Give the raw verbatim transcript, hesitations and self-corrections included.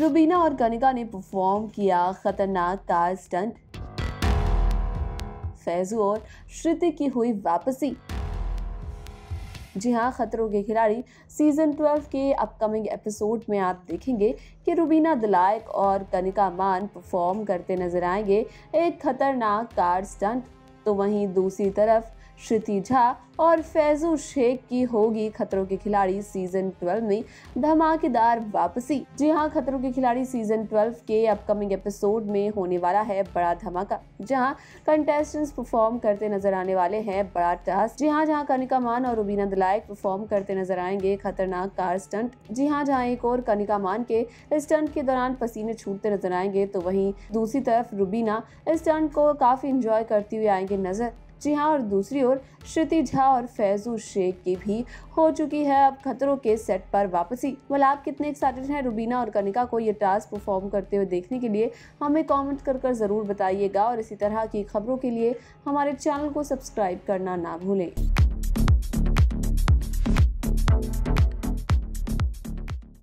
रुबीना और कनिका ने परफॉर्म किया खतरनाक कार स्टंट। फैजू और श्रुति की हुई वापसी। जी हाँ, खतरों के खिलाड़ी सीजन ट्वेल्व के अपकमिंग एपिसोड में आप देखेंगे कि रुबीना दिलाइक और कनिका मान परफॉर्म करते नजर आएंगे एक खतरनाक कार स्टंट, तो वहीं दूसरी तरफ श्रुति झा और फैजू शेख की होगी खतरों के खिलाड़ी सीजन ट्वेल्व में धमाकेदार वापसी। जी हाँ, खतरों के खिलाड़ी सीजन ट्वेल्व के अपकमिंग एपिसोड में होने वाला है बड़ा धमाका, जहां कंटेस्टेंट्स परफॉर्म करते नजर आने वाले हैं बड़ा टास्क। जी हाँ, जहाँ कनिका मान और रुबीना दिलाइक परफॉर्म करते नजर आएंगे खतरनाक कार स्टंट। जी हाँ, जहाँ एक और कनिका मान के स्टंट के दौरान पसीने छूटते नजर आएंगे, तो वहीं दूसरी तरफ रुबीना स्टंट को काफी इंजॉय करती हुई आएंगे नजर। जी हाँ, और दूसरी ओर श्रुति झा और फैजू शेख की भी हो चुकी है अब खतरों के सेट पर वापसी। वाल आप कितने एक्साइटेड हैं रुबीना और कनिका को ये टास्क परफॉर्म करते हुए देखने के लिए, हमें कमेंट कर कर ज़रूर बताइएगा। और इसी तरह की खबरों के लिए हमारे चैनल को सब्सक्राइब करना ना भूलें।